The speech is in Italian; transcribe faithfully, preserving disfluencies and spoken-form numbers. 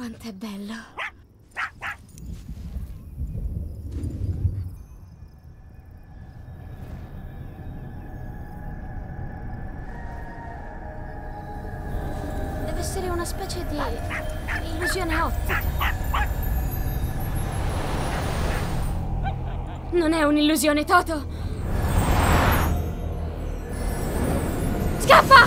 Quanto è bello. Deve essere una specie di illusione ottica. Non è un'illusione, Toto! Scappa!